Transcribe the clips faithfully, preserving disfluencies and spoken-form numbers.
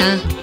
Luna. Thank you.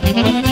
We'll be right back.